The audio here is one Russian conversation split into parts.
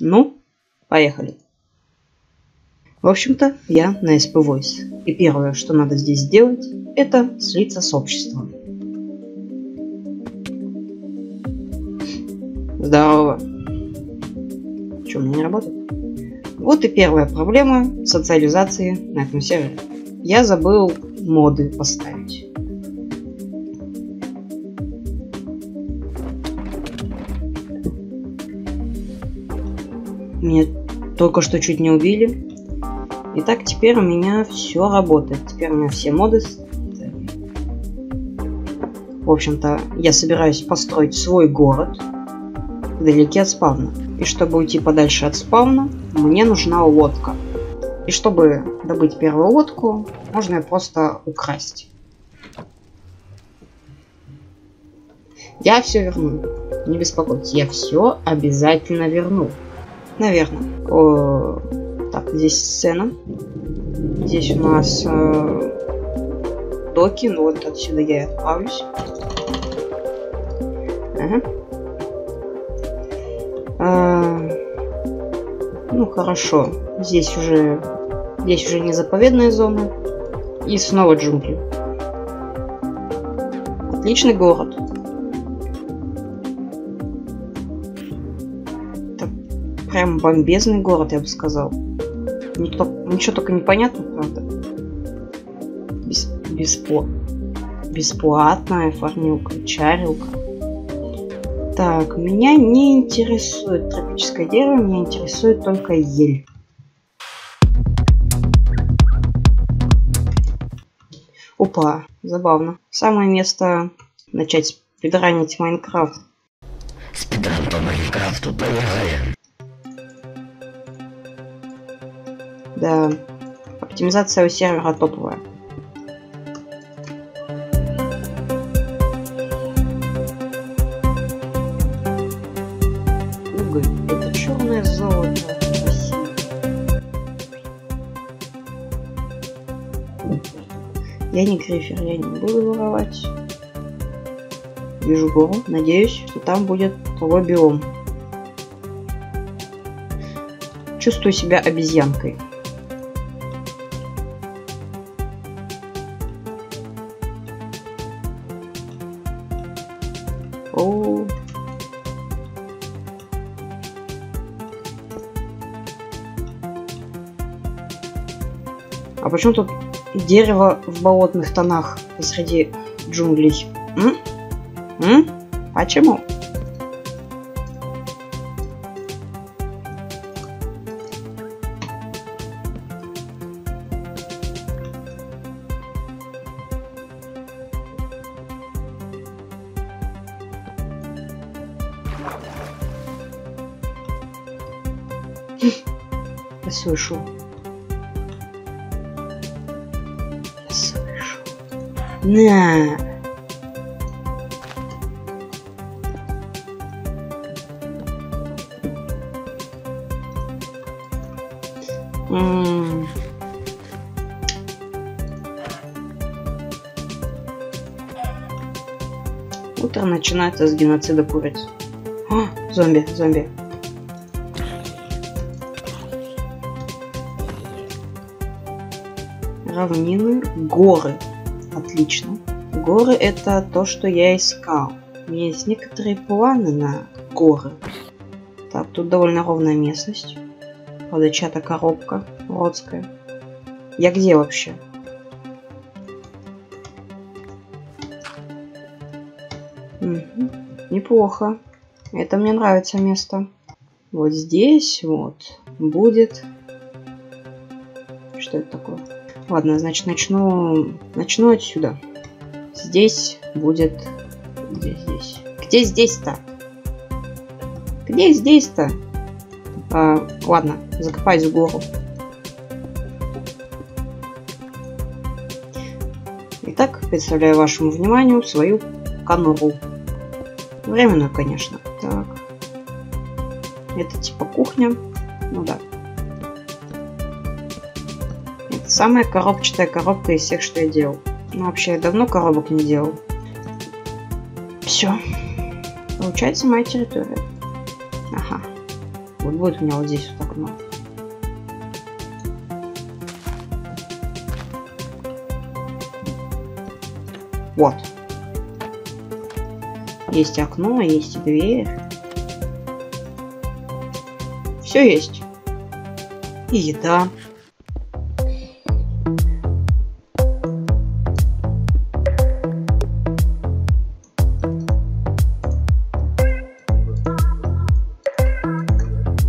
Ну, поехали. В общем-то, я на SPVoice. И первое, что надо здесь сделать, это слиться с обществом. Здорово. Чё, у меня не работает? Вот и первая проблема социализации на этом сервере. Я забыл моды поставить. Меня только что чуть не убили. Итак, теперь у меня все работает. Теперь у меня все моды. В общем-то, я собираюсь построить свой город вдалеке от спавна. И чтобы уйти подальше от спавна, мне нужна лодка. И чтобы добыть первую лодку, можно ее просто украсть. Я все верну. Не беспокойтесь, я все обязательно верну. Наверное. Так, здесь сцена. Здесь у нас доки. Ну вот отсюда я отправлюсь. Ага. Ну хорошо. Здесь уже не заповедная зона. И снова джунгли. Отличный город. Это прям бомбезный город, я бы сказал. Ничего только непонятно, правда. Бесплатная фармилка, чарилка. Так, меня не интересует тропическое дерево, меня интересует только ель. Опа, забавно. Самое место начать спидранить Майнкрафт. Спидран по Майнкрафту, поехали. Да, оптимизация у сервера топовая. Уголь, это черное золото. Спасибо. Я не грифер, я не буду воровать. Вижу гору, надеюсь, что там будет полой биом. Чувствую себя обезьянкой. О. А почему тут дерево в болотных тонах посреди джунглей? Почему? Я слышу. На. Утро начинается с геноцида куриц. О, зомби, зомби. Равнины, горы. Отлично. Горы — это то, что я искал. У меня есть некоторые планы на горы. Так, тут довольно ровная местность. Правда, чья-то коробка уродская. Я где вообще? Угу. Неплохо. Это мне нравится место. Вот здесь вот будет... Что это такое? Ладно, значит, начну отсюда. Здесь будет... Где здесь? Где здесь-то? Где здесь-то? Ладно, закопаюсь в гору. Итак, представляю вашему вниманию свою конуру. Временную, конечно. Так. Это типа кухня. Ну да. Самая коробчатая коробка из всех, что я делал. Ну, вообще, я давно коробок не делал. Все. Получается моя территория. Ага. Вот будет у меня вот здесь вот окно. Вот. Есть окно, есть дверь. Все есть. И еда.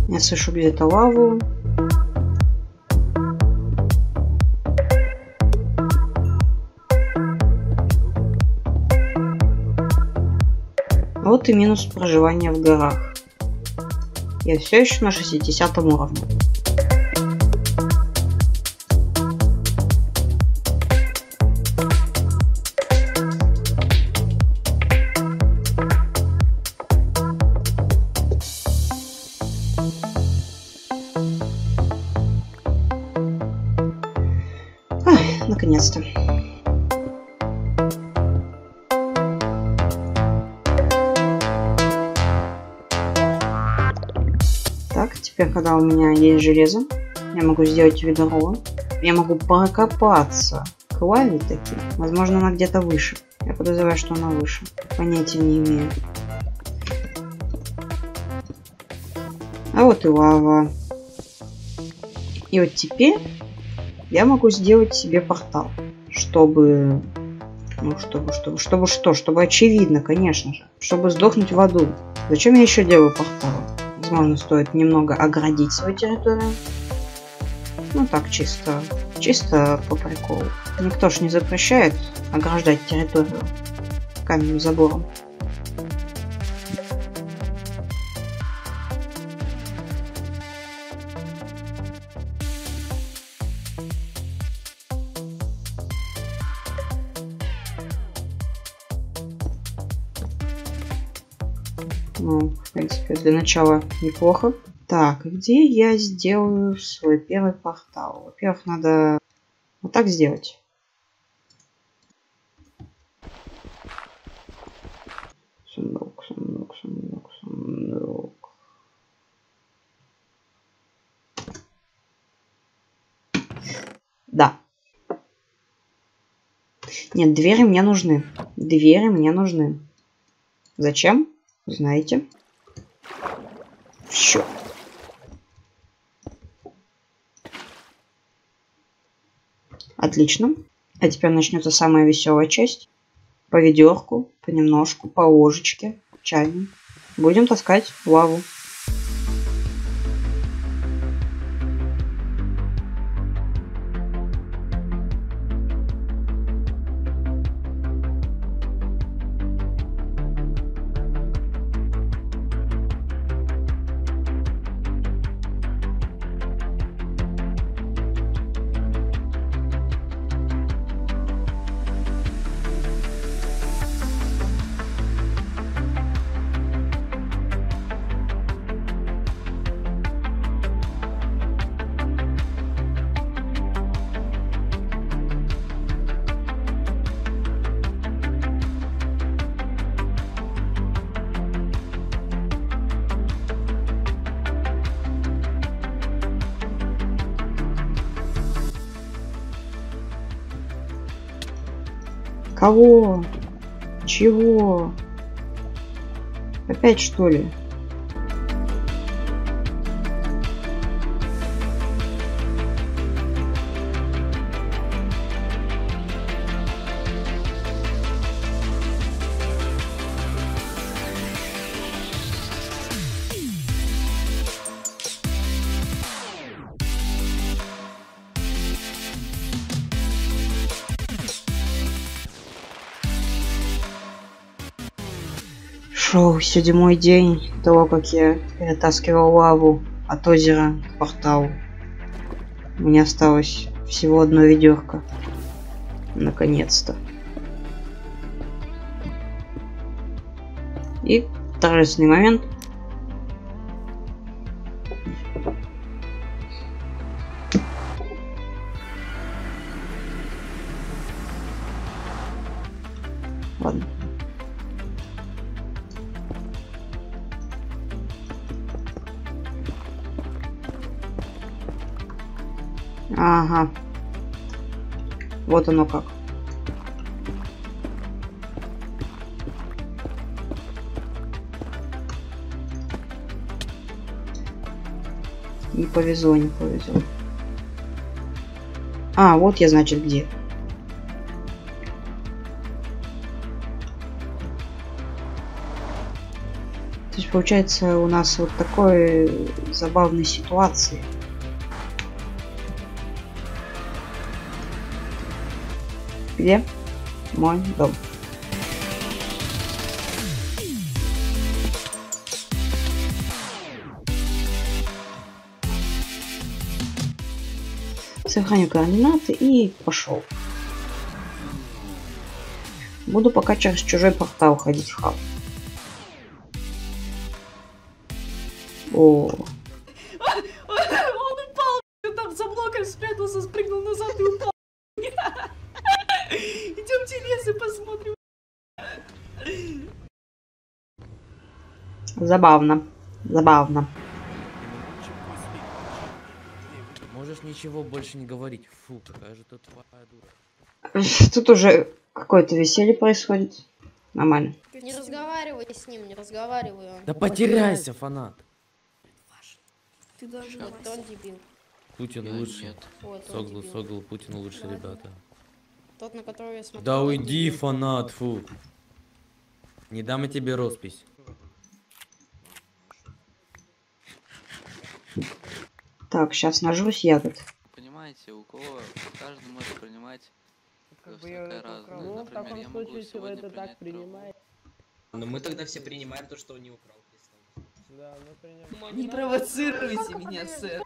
Я слышу где-то лаву. Вот и минус проживания в горах. Я все еще на 60 уровне. Наконец-то. Так, теперь, когда у меня есть железо, я могу сделать ведро. Я могу прокопаться к лаве таким. Возможно, она где-то выше. Я подозреваю, что она выше. Понятия не имею. А вот и лава. И вот теперь я могу сделать себе портал, чтобы... Ну, чтобы что? Чтобы очевидно, конечно же. Чтобы сдохнуть в аду. Зачем я еще делаю порталы? Возможно, стоит немного оградить свою территорию. Ну, так, чисто. Чисто по приколу. Никто ж не запрещает ограждать территорию каменным забором. Ну, в принципе, для начала неплохо. Так, где я сделаю свой первый портал? Во-первых, надо вот так сделать. Сундук. Да. Нет, двери мне нужны. Зачем? Знаете? Все. Отлично. А теперь начнется самая веселая часть. По ведерку, понемножку, по ложечке, чайник. Будем таскать лаву. Кого? Чего? Опять что ли? Шел седьмой день того, как я перетаскивал лаву от озера к порталу. Мне осталось всего одно ведерко. Наконец-то. И торжественный момент. Ладно. Ага. Вот оно как. Не повезло, не повезло. А, вот я, значит, где. То есть, получается, у нас вот такой забавной ситуации. Где мой дом? Сохраню координаты и пошел. Буду пока через чужой портал ходить в хаб. О. Он упал, там за блоком спрятался, спрыгнул назад и упал. Идемте лес и посмотрим. Забавно, забавно. Можешь ничего больше не говорить. Фу, какая же ты тупая дура. Тут уже какое-то веселье происходит. Нормально. Не разговаривай с ним, не разговаривай. Да потеряйся, фанат. Ты даже он дебил. Путин лучше. Согл, Согл, Путин лучше, ребята. Тот, на которого я смотрю. Да уйди, фанат, фу. Не дам я тебе роспись. Так, сейчас нажрусь ягод. Понимаете, у кого каждый может принимать всякое разное. Ну, в таком случае, если вы это так принимаете. Но мы тогда все принимаем то, что он не украл. Да, мы принимаем. Не провоцируйте меня, сэр.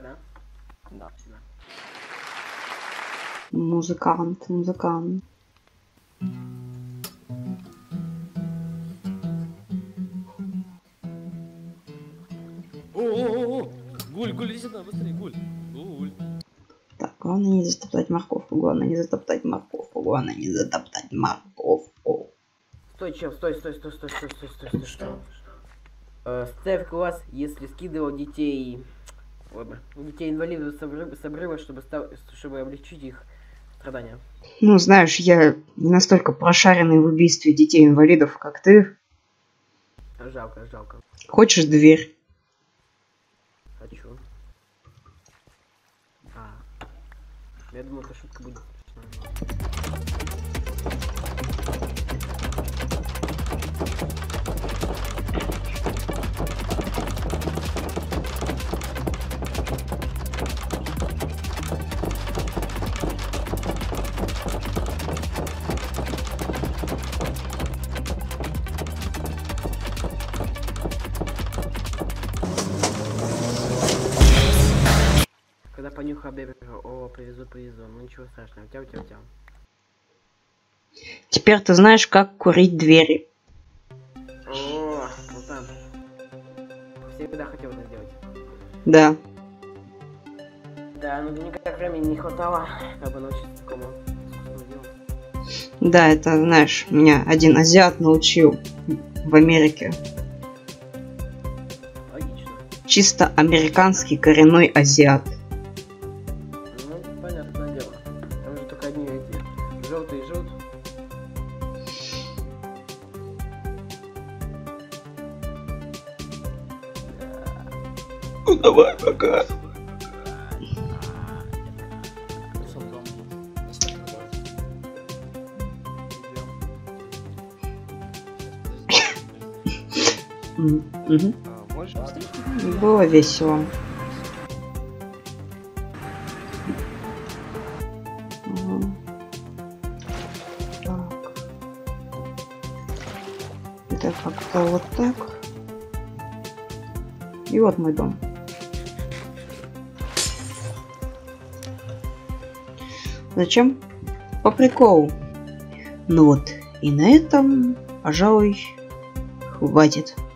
Да? Да, всегда. Музыкант, музыкант. О-о-о-о! Гуль, Гуль, иди сюда, быстрее, Гуль. Гуль. Так, главное не затоптать морковку, главное не затоптать морковку, главное не затоптать морковку. Стой, чел, стой, стой, стой, стой, стой, стой, стой, стой. Что? Ставь класс, если скидывал детей... Ладно. Детей инвалидов с обрыва, чтобы облегчить их страдания. Ну, знаешь, я не настолько прошаренный в убийстве детей инвалидов, как ты. Жалко, жалко. Хочешь дверь? Хочу. А. Я думал, эта шутка будет. Понюхал бебега, о, повезу, повезу, ну ничего страшного, тяу-тяу-тяу. Теперь ты знаешь, как курить двери. О, вот там. Всегда хотел это сделать. Да. Да, но никак времени не хватало, чтобы научиться такому искусству делу. Да, это, знаешь, меня один азиат научил в Америке. Логично. Чисто американский коренной азиат. Ну, давай, пока. Было весело. Это как-то вот так. И вот мой дом. Зачем? По приколу. Ну вот, и на этом, пожалуй, хватит.